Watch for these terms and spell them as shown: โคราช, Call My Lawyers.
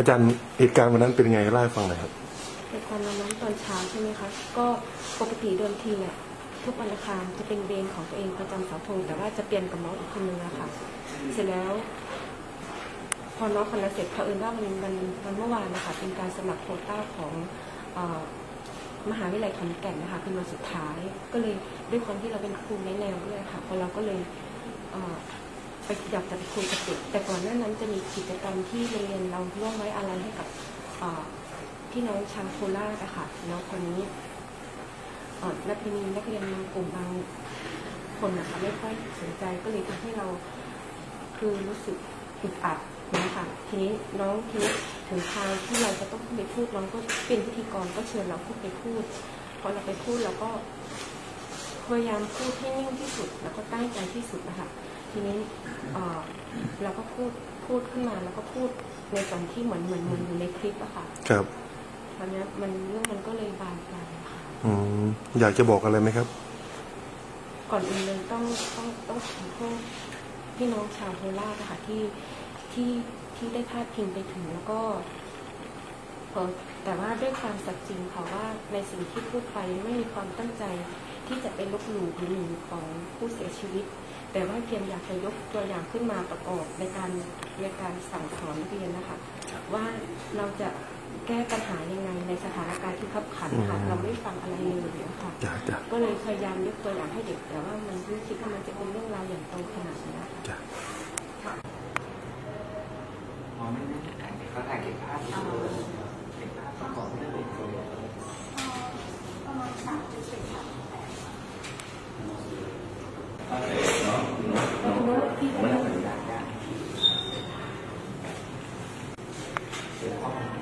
อาจารย์เหตุการณ์วันนั้นเป็นยังไงเล่าให้ฟังหน่อยครับเหตุการณ์วันนั้นตอนเช้าใช่ไหมคะก็ปกติเดิมทีเนี่ยทุกวันอังคารจะเป็นเวรของตัวเองประจำเสาธงแต่ว่าจะเปลี่ยนกับน้องอีกคนนึงนะคะเสร็จแล้วพอน้องคนนั้นเสร็จเผอิญว่ามันเมื่อวานนะคะเป็นการสมัครโควต้าของมหาวิทยาลัยขอนแก่นนะคะเป็นวันสุดท้ายก็เลยด้วยความที่เราเป็นครูในแนวด้วยค่ะพอเราก็เลยไปอยากจะไปคุยกับเด็กแต่ก่อนหน้านั้นจะมีกิจกรรมที่เรียนเราร่วมไว้อะไรให้กับพี่น้องชาวโคราชนะคะน้องคนนี้นักเรียนกลุ่มบางคนนะคะไม่ค่อยสนใจก็เลยทำให้เราคือรู้สึกอึดอัดนะคะทีนี้ถึงคราวที่เราจะต้องไปพูดน้องก็เป็นพิธีกรก็เชิญเราพูดไปพูดพอเราไปพูดเราก็พยายามพูดให้นิ่งที่สุดแล้วก็ตั้งใจที่สุดนะคะทีนี้เราก็พูดขึ้นมาแล้วก็พูดในตอนที่เหมือนอยู่ในคลิปอะค่ะครับตอนนี้เรื่องมันก็เลยบานปลายค่ะอยากจะบอกอะไรไหมครับก่อนอื่นเลยต้องขอโทษพี่น้องชาวโคราชนะคะที่ได้พาดพิงไปถึงแล้วก็แต่ว่าด้วยความสัจจริงค่ะว่าในสิ่งที่พูดไปไม่มีความตั้งใจที่จะเป็นลบหลู่หรือหนีของผู้เสียชีวิตแต่ว่าเพียงอยากจะยกตัวอย่างขึ้นมาประกอบในการสั่งสอนนักเรียนนะคะว่าเราจะแก้ปัญหายังไงในสถานการณ์ที่ขับขันค่ะเราไม่ฟังอะไรเลยนะคะก็เลยพยายามยกตัวอย่างให้เด็กแต่ว่ามันไม่คิดว่ามันจะเป็นเรื่องราวอย่างตรงขนาดนี้ค่ะอ๋อไม่เขาถ่ายเก็บภาพเก็บภาพประกอบด้วยเป็นตัวประมาณ3.8